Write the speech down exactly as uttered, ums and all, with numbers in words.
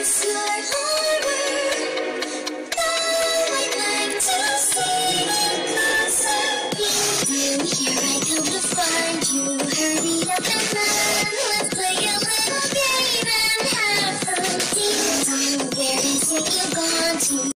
It's your life.